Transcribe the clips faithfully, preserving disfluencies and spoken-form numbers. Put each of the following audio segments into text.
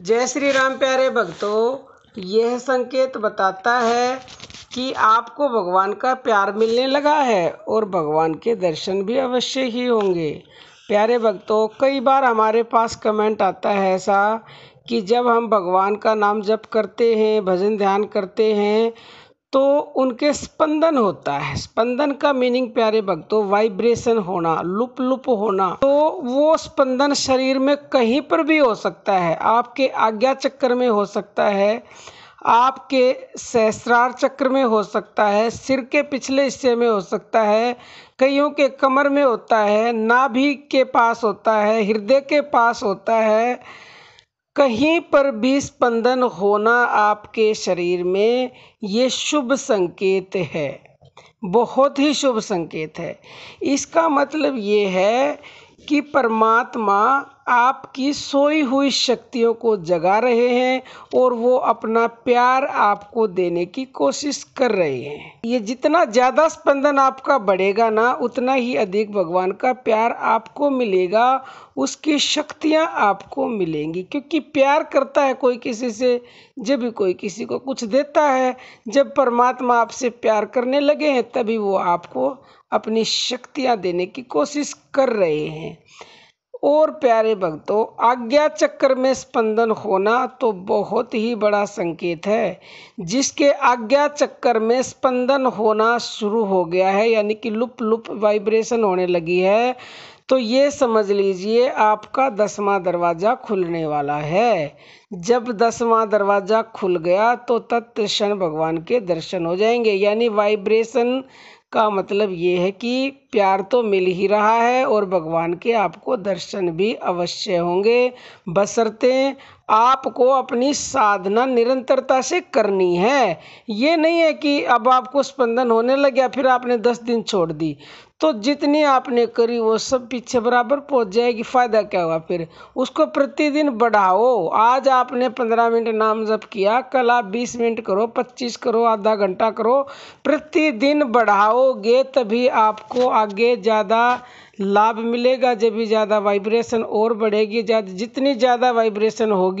जय श्री राम प्यारे भक्तों, यह संकेत बताता है कि आपको भगवान का प्यार मिलने लगा है और भगवान के दर्शन भी अवश्य ही होंगे। प्यारे भक्तों, कई बार हमारे पास कमेंट आता है ऐसा कि जब हम भगवान का नाम जप करते हैं, भजन ध्यान करते हैं तो उनके स्पंदन होता है। स्पंदन का मीनिंग प्यारे भक्तों वाइब्रेशन होना, लुप लुप होना। तो वो स्पंदन शरीर में कहीं पर भी हो सकता है। आपके आज्ञा चक्र में हो सकता है, आपके सहस्रार चक्र में हो सकता है, सिर के पिछले हिस्से में हो सकता है, कईयों के कमर में होता है, नाभि के पास होता है, हृदय के पास होता है। कहीं पर भी स्पंदन होना आपके शरीर में, ये शुभ संकेत है, बहुत ही शुभ संकेत है। इसका मतलब ये है कि परमात्मा आपकी सोई हुई शक्तियों को जगा रहे हैं और वो अपना प्यार आपको देने की कोशिश कर रहे हैं। ये जितना ज़्यादा स्पंदन आपका बढ़ेगा ना, उतना ही अधिक भगवान का प्यार आपको मिलेगा, उसकी शक्तियाँ आपको मिलेंगी। क्योंकि प्यार करता है कोई किसी से जब भी कोई किसी को कुछ देता है। जब परमात्मा आपसे प्यार करने लगे हैं तभी वो आपको अपनी शक्तियाँ देने की कोशिश कर रहे हैं। और प्यारे भक्तों, आज्ञा चक्र में स्पंदन होना तो बहुत ही बड़ा संकेत है। जिसके आज्ञा चक्र में स्पंदन होना शुरू हो गया है, यानी कि लुप लुप वाइब्रेशन होने लगी है, तो ये समझ लीजिए आपका दसवां दरवाज़ा खुलने वाला है। जब दसवां दरवाज़ा खुल गया तो तत्क्षण भगवान के दर्शन हो जाएंगे। यानी वाइब्रेशन का मतलब ये है कि प्यार तो मिल ही रहा है और भगवान के आपको दर्शन भी अवश्य होंगे, बशर्ते आपको अपनी साधना निरंतरता से करनी है। ये नहीं है कि अब आपको स्पंदन होने लग गया फिर आपने दस दिन छोड़ दी, तो जितनी आपने करी वो सब पीछे बराबर पहुंच जाएगी, फ़ायदा क्या हुआ फिर। उसको प्रतिदिन बढ़ाओ। आज आपने पंद्रह मिनट नाम जप किया, कल आप बीस मिनट करो, पच्चीस करो, आधा घंटा करो, प्रतिदिन बढ़ाओगे तभी आपको आगे ज़्यादा लाभ मिलेगा। जब भी ज़्यादा वाइब्रेशन और बढ़ेगी, ज़्यादा जितनी ज़्यादा वाइब्रेशन होगी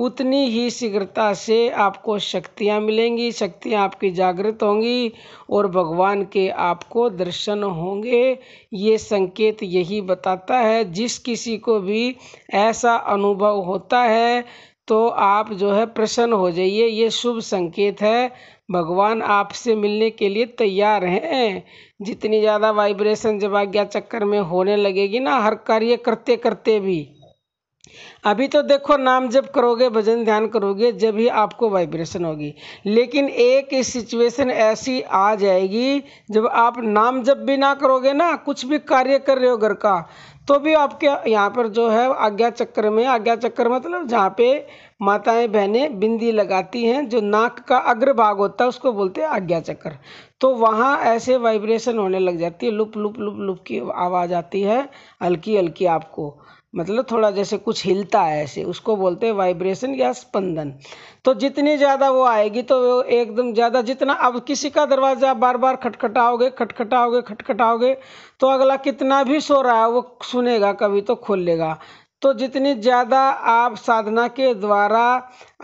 उतनी ही शीघ्रता से आपको शक्तियाँ मिलेंगी, शक्तियाँ आपकी जागृत होंगी और भगवान के आपको दर्शन होंगे। ये संकेत यही बताता है। जिस किसी को भी ऐसा अनुभव होता है तो आप जो है प्रसन्न हो जाइए, ये शुभ संकेत है। भगवान आपसे मिलने के लिए तैयार हैं। जितनी ज़्यादा वाइब्रेशन जब आज्ञा चक्कर में होने लगेगी ना, हर कार्य करते करते भी, अभी तो देखो नाम जप करोगे, भजन ध्यान करोगे, जब ही आपको वाइब्रेशन होगी। लेकिन एक सिचुएशन ऐसी आ जाएगी जब आप नाम जप भी ना करोगे ना, कुछ भी कार्य कर रहे हो घर का, तो भी आपके यहाँ पर जो है आज्ञा चक्र में, आज्ञा चक्र मतलब जहाँ पे माताएं बहनें बिंदी लगाती हैं, जो नाक का अग्रभाग होता है, उसको बोलते हैं आज्ञा चक्र, तो वहाँ ऐसे वाइब्रेशन होने लग जाती है, लुप लुप लुप लुप की आवाज़ आती है, हल्की हल्की, आपको मतलब थोड़ा जैसे कुछ हिलता है, ऐसे उसको बोलते हैं वाइब्रेशन या स्पंदन। तो जितनी ज़्यादा वो आएगी तो वो एकदम ज़्यादा, जितना अब किसी का दरवाज़ा बार बार खटखटाओगे खटखटाओगे खटखटाओगे तो अगला कितना भी सो रहा है वो सुनेगा, कभी तो खोल लेगा। तो जितनी ज़्यादा आप साधना के द्वारा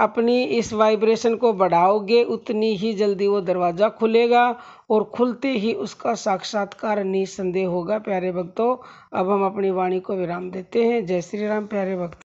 अपनी इस वाइब्रेशन को बढ़ाओगे उतनी ही जल्दी वो दरवाज़ा खुलेगा और खुलते ही उसका साक्षात्कार निसंदेह होगा। प्यारे भक्तों, अब हम अपनी वाणी को विराम देते हैं। जय श्री राम प्यारे भक्त।